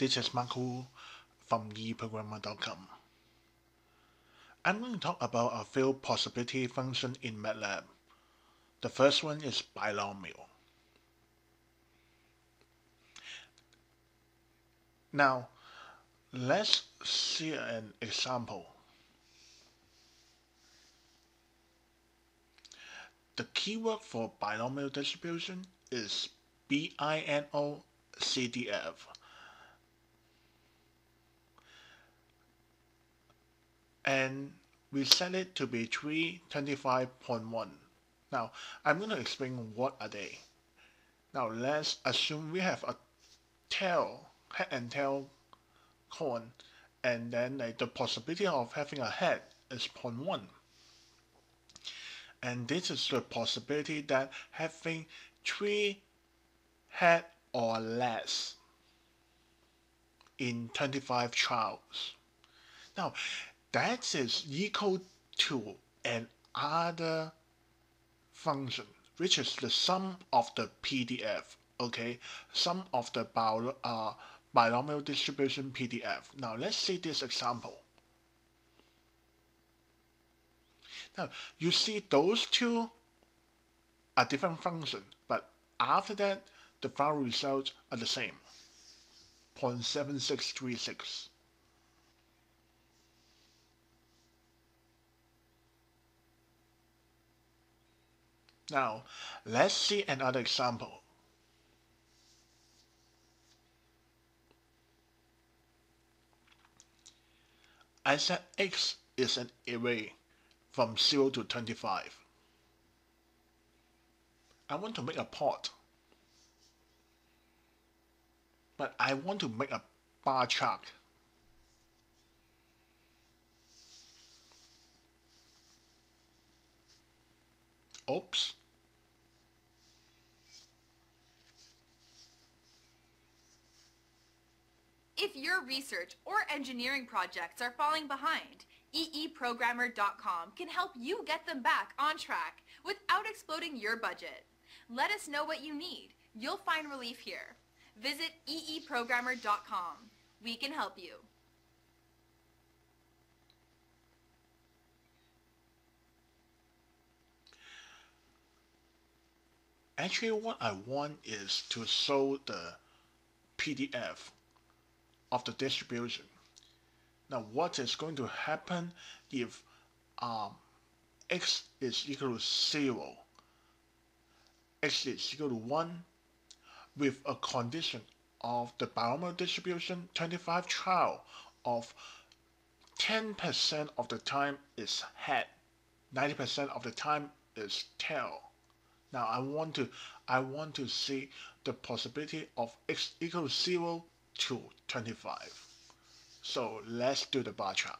This is Mark Wu from eeprogrammer.com. I'm going to talk about a few possibility functions in MATLAB. The first one is binomial. Now, let's see an example. The keyword for binomial distribution is BINOCDF. And we set it to be 325.1. Now, I'm going to explain what are they. Now, let's assume we have a tail, head and tail cone, and then the possibility of having a head is 0.1. And this is the possibility that having 3 head or less in 25 trials. Now, that is equal to another function, which is the sum of the PDF, okay? Sum of the binomial distribution PDF. Now, let's see this example. Now, you see those two are different functions, but after that, the final results are the same, 0.7636. Now, let's see another example. I said X is an array from 0 to 25. I want to make a plot, but I want to make a bar chart. Oops. If your research or engineering projects are falling behind, eeprogrammer.com can help you get them back on track without exploding your budget. Let us know what you need. You'll find relief here. Visit eeprogrammer.com. We can help you. Actually, what I want is to show the PDF of the distribution. Now, what is going to happen if x is equal to 0, x is equal to 1, with a condition of the binomial distribution 25 trial of 10% of the time is head, 90% of the time is tail. Now, I want to see the possibility of x equal to 0 to 25. So let's do the bar chart.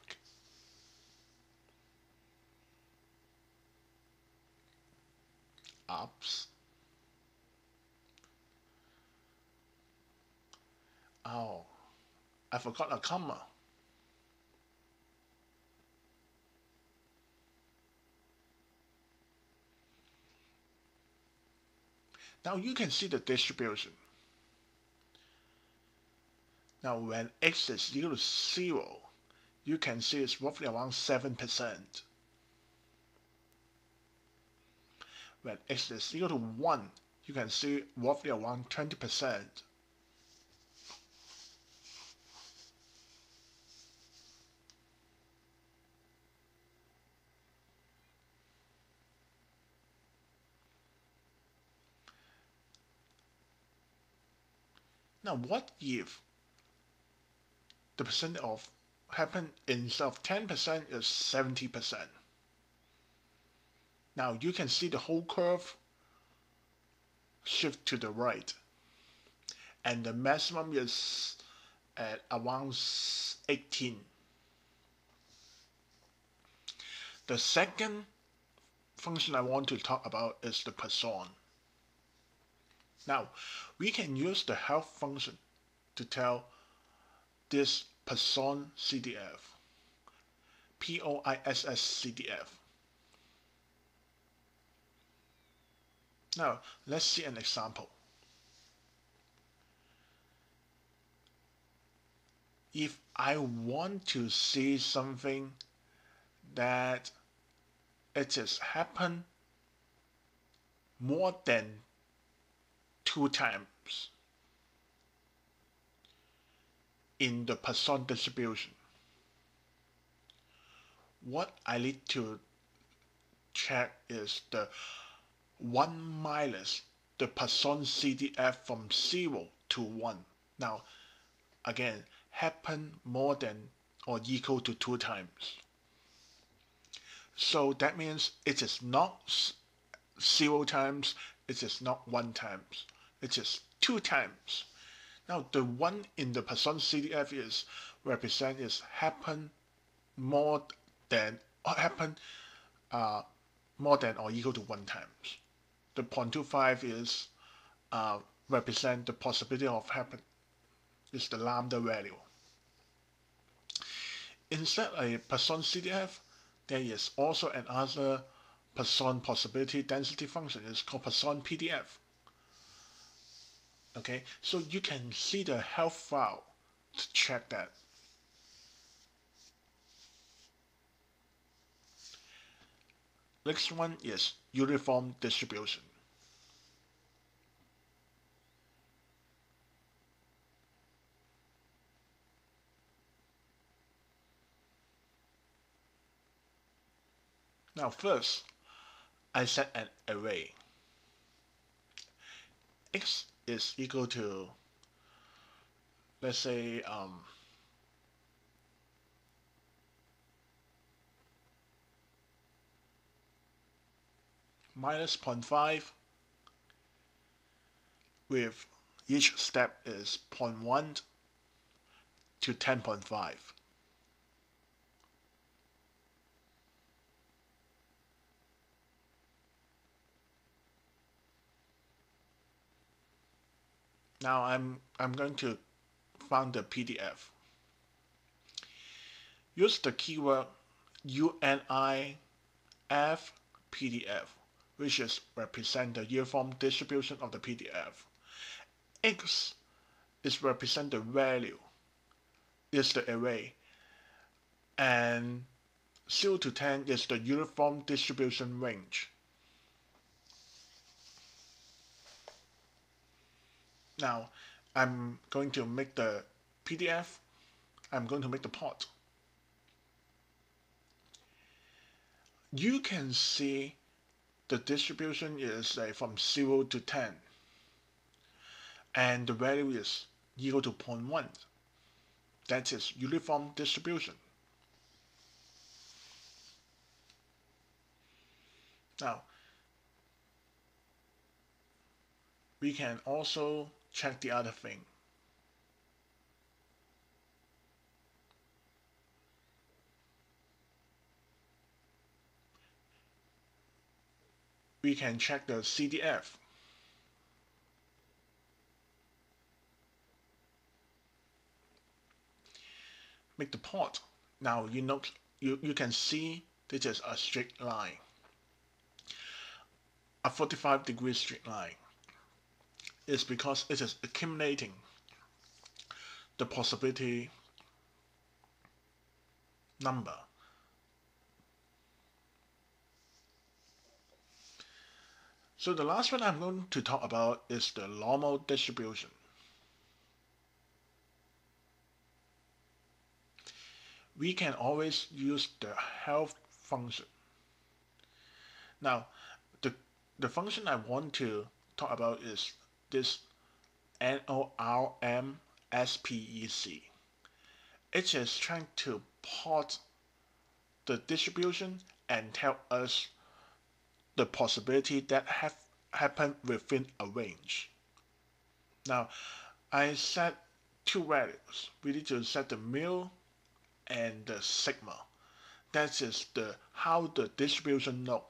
Ups. Oh, I forgot a comma. Now you can see the distribution. Now, when x is equal to 0, you can see it's roughly around 7%. When x is equal to 1, you can see roughly around 20%. Now, what if the percent of happen instead of 10% is 70%. Now you can see the whole curve shift to the right, and the maximum is at around 18. The second function I want to talk about is the POISSON. Now we can use the help function to tell this POISSCDF, POISSCDF. Now, let's see an example. if I want to see something that it has happened more than 2 times in the Poisson distribution, what I need to check is the 1 minus the Poisson CDF from 0 to 1. Now, again, happen more than or equal to 2 times. So that means it is not 0 times, it is not 1 times, it is 2 times. Now the 1 in the Poisson CDF is represent is happen more than or happen more than or equal to 1 times. The 0.25 is represent the possibility of happen. Is the lambda value. Instead a Poisson CDF, there is also another Poisson possibility density function. It's called Poisson PDF. Okay, so you can see the help file to check that. Next one is uniform distribution. Now first, I set an array. X is equal to, let's say, minus 0.5 with each step is 0.1 to 10.5. Now I'm going to find the PDF. Use the keyword UNIFPDF, which is represent the uniform distribution of the PDF. X is represent the value, is the array, and 0 to 10 is the uniform distribution range. Now, I'm going to make the PDF, I'm going to make the plot. You can see the distribution is from 0 to 10, and the value is equal to 0.1. That is uniform distribution. Now, we can also check the other thing. We can check the CDF. Make the plot. Now you know you can see this is a straight line, a 45-degree straight line. Is because it is accumulating the possibility number. So the last one I'm going to talk about is the normal distribution, we can always use the help function. Now the function I want to talk about is this NORMSPEC. It is trying to plot the distribution and tell us the possibility that have happened within a range. Now, I set 2 values. We need to set the mu and the sigma. That is the how the distribution looks.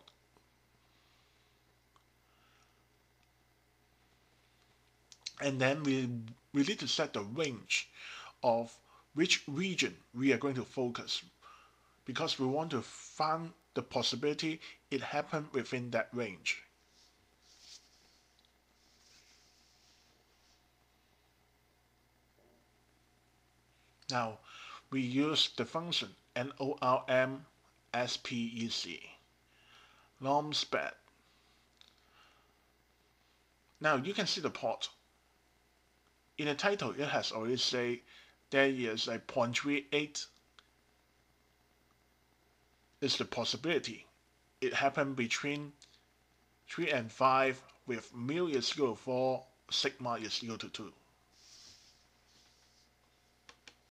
And then we need to set the range of which region we are going to focus, because we want to find the possibility it happened within that range. Now, we use the function NORMSPEC, NORMSPEC. Now you can see the plot. In the title, it has already said there is a 0.38 is the possibility. It happened between 3 and 5 with mu is equal to 4, sigma is equal to 2.